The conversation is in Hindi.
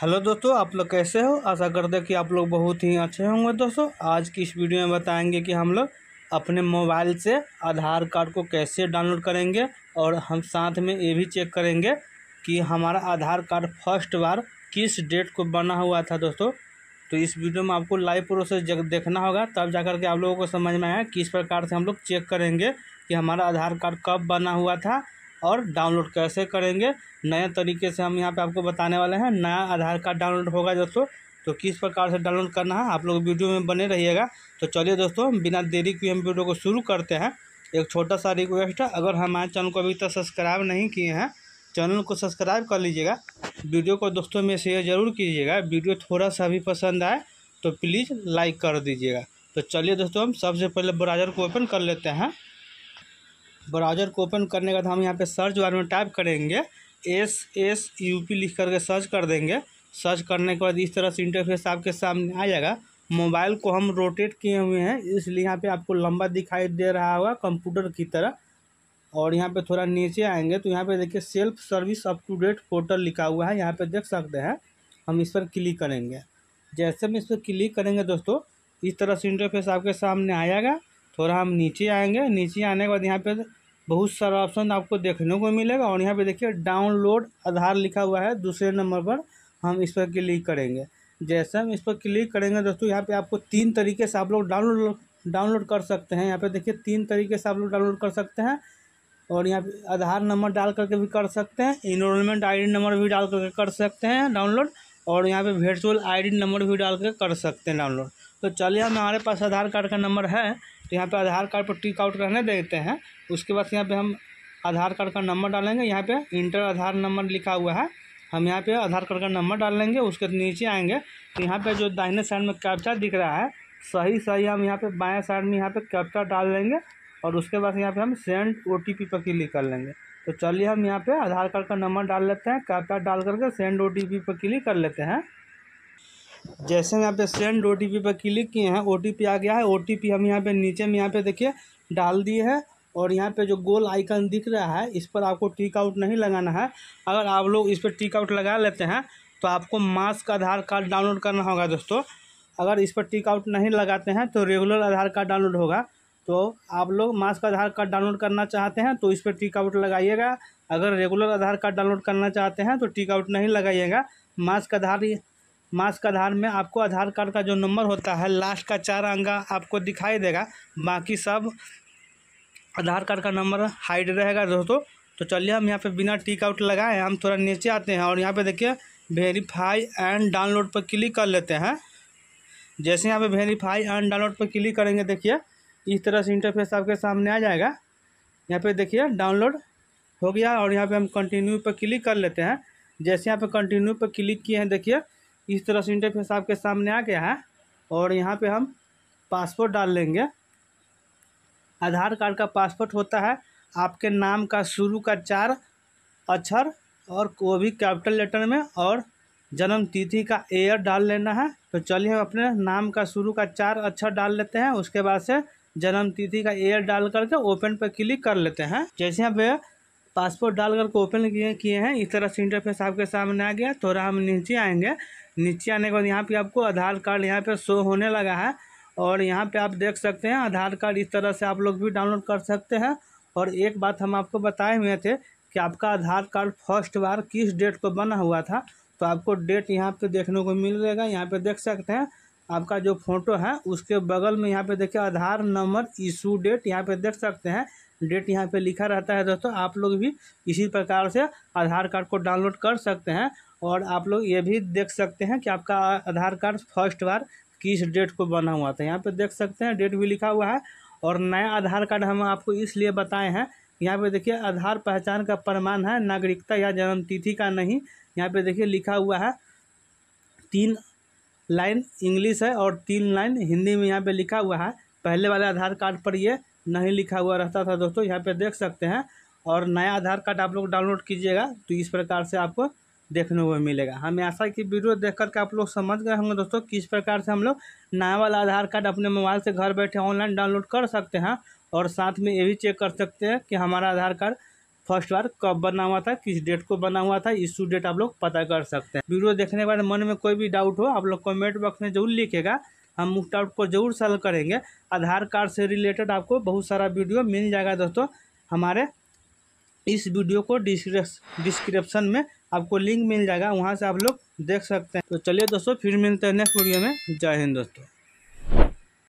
हेलो दोस्तों, आप लोग कैसे हो। आशा करते हैं कि आप लोग बहुत ही अच्छे होंगे। दोस्तों आज की इस वीडियो में बताएंगे कि हम लोग अपने मोबाइल से आधार कार्ड को कैसे डाउनलोड करेंगे और हम साथ में ये भी चेक करेंगे कि हमारा आधार कार्ड फर्स्ट बार किस डेट को बना हुआ था। दोस्तों तो इस वीडियो में आपको लाइव प्रोसेस देखना होगा, तब जा कर के आप लोगों को समझ में आया किस प्रकार से हम लोग चेक करेंगे कि हमारा आधार कार्ड कब बना हुआ था और डाउनलोड कैसे करेंगे। नए तरीके से हम यहाँ पे आपको बताने वाले हैं। नया आधार कार्ड डाउनलोड होगा दोस्तों, तो किस प्रकार से डाउनलोड करना है आप लोग वीडियो में बने रहिएगा। तो चलिए दोस्तों, बिना देरी के हम वीडियो को शुरू करते हैं। एक छोटा सा रिक्वेस्ट है, अगर हमारे चैनल को अभी तक सब्सक्राइब नहीं किए हैं, चैनल को सब्सक्राइब कर लीजिएगा, वीडियो को दोस्तों में शेयर ज़रूर कीजिएगा। वीडियो थोड़ा सा भी पसंद आए तो प्लीज़ लाइक कर दीजिएगा। तो चलिए दोस्तों, हम सबसे पहले ब्राउज़र को ओपन कर लेते हैं। ब्राउज़र को ओपन करने के बाद हम यहाँ पे सर्च बार में टाइप करेंगे SSUP लिख करके सर्च कर देंगे। सर्च करने के बाद इस तरह से इंटरफेस आपके सामने आ जाएगा। मोबाइल को हम रोटेट किए हुए हैं, इसलिए यहाँ पे आपको लंबा दिखाई दे रहा होगा कंप्यूटर की तरह। और यहाँ पे थोड़ा नीचे आएंगे तो यहाँ पे देखिए self service up to date portal लिखा हुआ है, यहाँ पर देख सकते हैं। हम इस पर क्लिक करेंगे। जैसे हम इस पर क्लिक करेंगे दोस्तों, इस तरह से इंटरफेस आपके सामने आ जाएगा। थोड़ा हम नीचे आएंगे, नीचे आने के बाद यहाँ पे बहुत सारा ऑप्शन आपको देखने को मिलेगा। और यहाँ पे देखिए डाउनलोड आधार लिखा हुआ है दूसरे नंबर पर, हम इस पर क्लिक करेंगे। जैसे हम इस पर क्लिक करेंगे दोस्तों, यहाँ पे आपको तीन तरीके से आप लोग डाउनलोड कर सकते हैं। यहाँ पे देखिए तीन तरीके से आप लोग डाउनलोड कर सकते हैं। और यहाँ पे आधार नंबर डाल करके भी कर सकते हैं, इनरोलमेंट ID नंबर भी डाल करके कर सकते हैं डाउनलोड, और यहाँ पे वर्चुअल ID नंबर भी डाल के कर सकते हैं डाउनलोड। तो चलिए, हमारे पास आधार कार्ड का नंबर है तो यहाँ पे आधार कार्ड पर टिक आउट करने देते हैं। उसके बाद यहाँ पे हम आधार कार्ड का नंबर डालेंगे। यहाँ पे इंटर आधार नंबर लिखा हुआ है, हम यहाँ पे आधार कार्ड का नंबर डाल लेंगे। उसके नीचे आएंगे तो यहाँ पे जो दाहिने साइड में कैप्चा दिख रहा है, सही हम यहाँ पे बाएँ साइड में यहाँ पे कैप्चा डाल लेंगे। और उसके बाद यहाँ पे हम सेंड OTP पर क्लिक कर लेंगे। तो चलिए, हम यहाँ पे आधार कार्ड का नंबर डाल लेते हैं, कैप्चा डाल करके सेंड OTP पर क्लिक कर लेते हैं। जैसे हम यहाँ पे सेंड OTP पर क्लिक किए हैं, OTP आ गया है। OTP हम यहाँ पे नीचे में यहाँ पे देखिए डाल दिए है। और यहाँ पे जो गोल आइकन दिख रहा है, इस पर आपको टिक आउट नहीं लगाना है। अगर आप लोग इस पर टिक आउट लगा लेते हैं तो आपको मास्क आधार कार्ड डाउनलोड करना होगा दोस्तों। अगर इस पर टिक आउट नहीं लगाते हैं तो रेगुलर आधार कार्ड डाउनलोड होगा। तो आप लोग मास्क आधार कार्ड डाउनलोड करना चाहते हैं तो इस पर टिक आउट लगाइएगा। अगर रेगुलर आधार कार्ड डाउनलोड करना चाहते हैं तो टिक आउट नहीं लगाइएगा। मास्क आधार में आपको आधार कार्ड का जो नंबर होता है, लास्ट का 4 अंक आपको दिखाई देगा, बाकी सब आधार कार्ड का नंबर हाइड रहेगा दोस्तों। तो चलिए, हम यहाँ पे बिना टिक आउट लगाए हम थोड़ा नीचे आते हैं। और यहाँ पे देखिए वेरीफाई एंड डाउनलोड पर क्लिक कर लेते हैं। जैसे यहाँ पे वेरीफाई एंड डाउनलोड पर क्लिक करेंगे, देखिए इस तरह से इंटरफेस आपके सामने आ जाएगा। यहाँ पर देखिए डाउनलोड हो गया। और यहाँ पर हम कंटिन्यू पर क्लिक कर लेते हैं। जैसे यहाँ पर कंटिन्यू पर क्लिक किए हैं, देखिए इस तरह से इंटरफेस आपके सामने आ गया है। और यहाँ पे हम पासवर्ड डाल लेंगे। आधार कार्ड का पासवर्ड होता है आपके नाम का शुरू का 4 अक्षर और वो भी कैपिटल लेटर में, और जन्म तिथि का ईयर डाल लेना है। तो चलिए, हम अपने नाम का शुरू का 4 अक्षर डाल लेते हैं। उसके बाद से जन्म तिथि का ईयर डाल करके ओपन पर क्लिक कर लेते हैं। जैसे यहाँ पे पासपोर्ट डाल करके ओपन किए हैं, इस तरह से इंटरफेस आपके सामने आ गया। थोड़ा हम नीचे आएंगे, नीचे आने के बाद यहाँ पे आपको आधार कार्ड यहाँ पे शो होने लगा है। और यहाँ पे आप देख सकते हैं आधार कार्ड इस तरह से आप लोग भी डाउनलोड कर सकते हैं। और एक बात हम आपको बताए हुए थे कि आपका आधार कार्ड फर्स्ट बार किस डेट को बना हुआ था, तो आपको डेट यहाँ पर देखने को मिल जाएगा। यहाँ पर देख सकते हैं आपका जो फोटो है, उसके बगल में यहाँ पे देखिए आधार नंबर इशू डेट, यहाँ पे देख सकते हैं डेट यहाँ पे लिखा रहता है दोस्तों। आप लोग भी इसी प्रकार से आधार कार्ड को डाउनलोड कर सकते हैं। और आप लोग ये भी देख सकते हैं कि आपका आधार कार्ड फर्स्ट बार किस डेट को बना हुआ था, यहाँ पे देख सकते हैं डेट भी लिखा हुआ है। और नया आधार कार्ड हम आपको इसलिए बताए हैं, यहाँ पे देखिए आधार पहचान का प्रमाण है, नागरिकता या जन्म तिथि का नहीं। यहाँ पे देखिए लिखा हुआ है, 3 लाइन इंग्लिश है और 3 लाइन हिंदी में यहाँ पे लिखा हुआ है। पहले वाले आधार कार्ड पर ये नहीं लिखा हुआ रहता था दोस्तों, यहाँ पे देख सकते हैं। और नया आधार कार्ड आप लोग डाउनलोड कीजिएगा तो इस प्रकार से आपको देखने को मिलेगा। हमें आशा की वीडियो देख करके आप लोग समझ गए होंगे दोस्तों किस प्रकार से हम लोग नया वाला आधार कार्ड अपने मोबाइल से घर बैठे ऑनलाइन डाउनलोड कर सकते हैं। और साथ में ये भी चेक कर सकते हैं कि हमारा आधार कार्ड फर्स्ट बार कब बना हुआ था, किस डेट को बना हुआ था, इशू डेट आप लोग पता कर सकते हैं। वीडियो देखने के बाद मन में कोई भी डाउट हो आप लोग कमेंट बॉक्स में जरूर लिखेगा, हम उस डाउट को जरूर सॉल्व करेंगे। आधार कार्ड से रिलेटेड आपको बहुत सारा वीडियो मिल जाएगा दोस्तों, हमारे इस वीडियो को डिस्क्रिप्शन में आपको लिंक मिल जाएगा, वहाँ से आप लोग देख सकते हैं। तो चलिए दोस्तों, फिर मिलते हैं नेक्स्ट वीडियो में। जय हिंद दोस्तों।